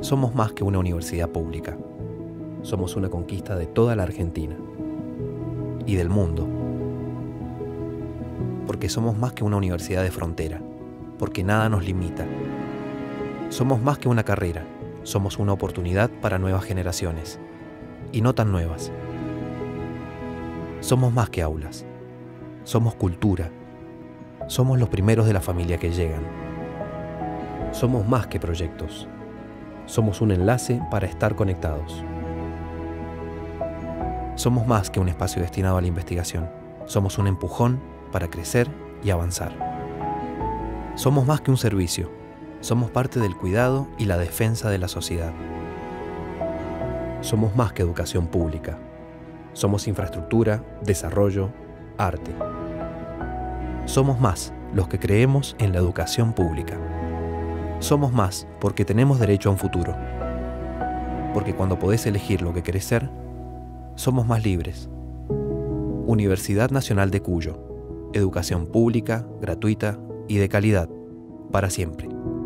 Somos más que una universidad pública. Somos una conquista de toda la Argentina y del mundo. Porque somos más que una universidad de frontera, porque nada nos limita. Somos más que una carrera, somos una oportunidad para nuevas generaciones, y no tan nuevas. Somos más que aulas, somos cultura, somos los primeros de la familia que llegan. Somos más que proyectos, somos un enlace para estar conectados. Somos más que un espacio destinado a la investigación, somos un empujón para crecer y avanzar. Somos más que un servicio, somos parte del cuidado y la defensa de la sociedad. Somos más que educación pública. Somos infraestructura, desarrollo, arte. Somos más los que creemos en la educación pública. Somos más porque tenemos derecho a un futuro. Porque cuando podés elegir lo que querés ser, somos más libres. Universidad Nacional de Cuyo. Educación pública, gratuita y de calidad. Para siempre.